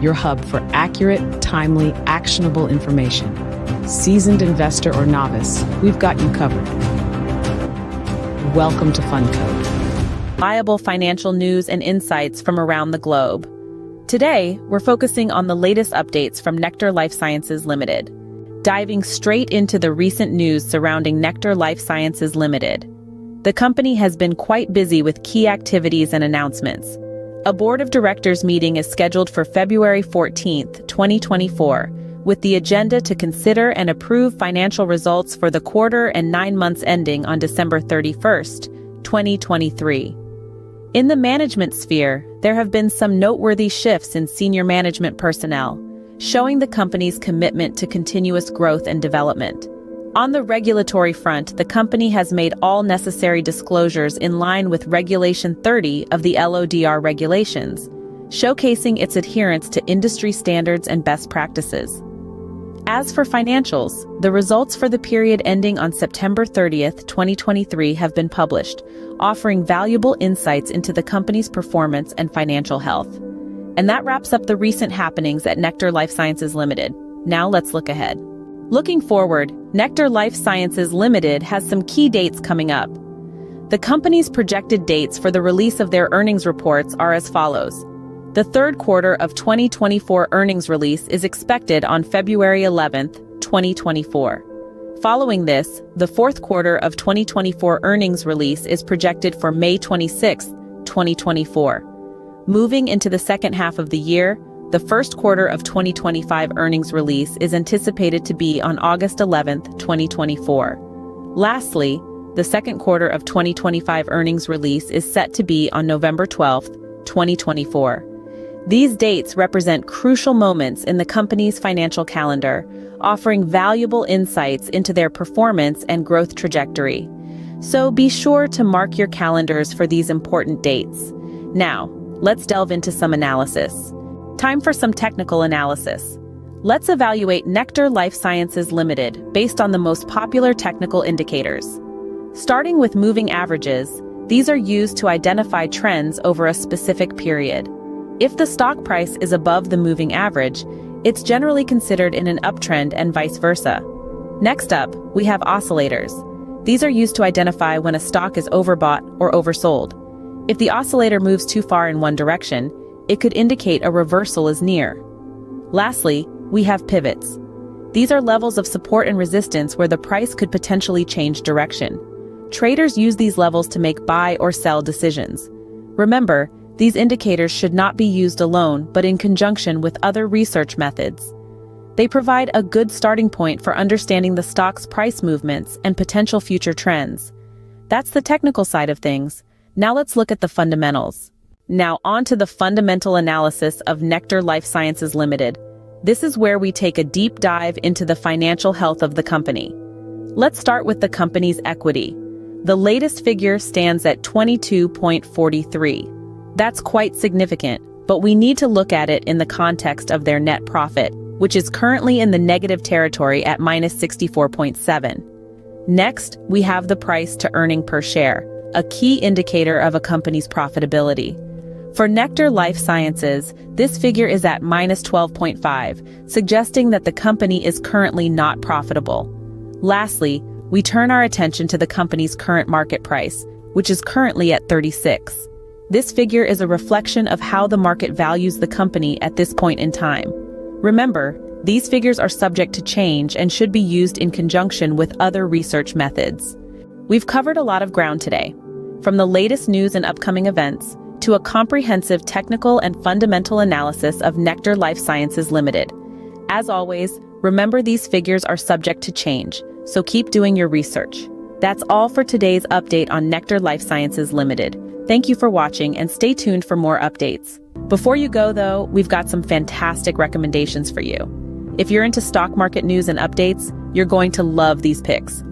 your hub for accurate, timely, actionable information. Seasoned investor or novice, we've got you covered. Welcome to FunCode. Viable financial news and insights from around the globe. Today, we're focusing on the latest updates from Nectar Life Sciences Limited. Diving straight into the recent news surrounding Nectar Life Sciences Limited. The company has been quite busy with key activities and announcements. A board of directors meeting is scheduled for February 14, 2024, with the agenda to consider and approve financial results for the quarter and 9 months ending on December 31, 2023. In the management sphere, there have been some noteworthy shifts in senior management personnel, showing the company's commitment to continuous growth and development. On the regulatory front, the company has made all necessary disclosures in line with Regulation 30 of the LODR regulations, showcasing its adherence to industry standards and best practices. As for financials, the results for the period ending on September 30, 2023 have been published, offering valuable insights into the company's performance and financial health. And that wraps up the recent happenings at Nectar Life Sciences Limited. Now let's look ahead. Looking forward, Nectar Life Sciences Limited has some key dates coming up. The company's projected dates for the release of their earnings reports are as follows. The third quarter of 2024 earnings release is expected on February 11, 2024. Following this, the fourth quarter of 2024 earnings release is projected for May 26, 2024. Moving into the second half of the year, the first quarter of 2025 earnings release is anticipated to be on August 11, 2024. Lastly, the second quarter of 2025 earnings release is set to be on November 12, 2024. These dates represent crucial moments in the company's financial calendar, offering valuable insights into their performance and growth trajectory. So be sure to mark your calendars for these important dates. Now, let's delve into some analysis. Time for some technical analysis. Let's evaluate Nectar Life Sciences Limited based on the most popular technical indicators. Starting with moving averages, these are used to identify trends over a specific period. If the stock price is above the moving average, it's generally considered in an uptrend and vice versa. Next up, we have oscillators. These are used to identify when a stock is overbought or oversold. If the oscillator moves too far in one direction, it could indicate a reversal is near. Lastly, we have pivots. These are levels of support and resistance where the price could potentially change direction. Traders use these levels to make buy or sell decisions. Remember, these indicators should not be used alone, but in conjunction with other research methods. They provide a good starting point for understanding the stock's price movements and potential future trends. That's the technical side of things. Now let's look at the fundamentals. Now on to the fundamental analysis of Nectar Life Sciences Limited. This is where we take a deep dive into the financial health of the company. Let's start with the company's equity. The latest figure stands at 22.43. That's quite significant, but we need to look at it in the context of their net profit, which is currently in the negative territory at minus 64.7. Next, we have the price to earning per share, a key indicator of a company's profitability. For Nectar Life Sciences, this figure is at minus 12.5, suggesting that the company is currently not profitable. Lastly, we turn our attention to the company's current market price, which is currently at 36. This figure is a reflection of how the market values the company at this point in time. Remember, these figures are subject to change and should be used in conjunction with other research methods. We've covered a lot of ground today, from the latest news and upcoming events, to a comprehensive technical and fundamental analysis of Nectar Life Sciences Limited. As always, remember these figures are subject to change, so keep doing your research. That's all for today's update on Nectar Life Sciences Limited. Thank you for watching and stay tuned for more updates. Before you go though, we've got some fantastic recommendations for you. If you're into stock market news and updates, you're going to love these picks.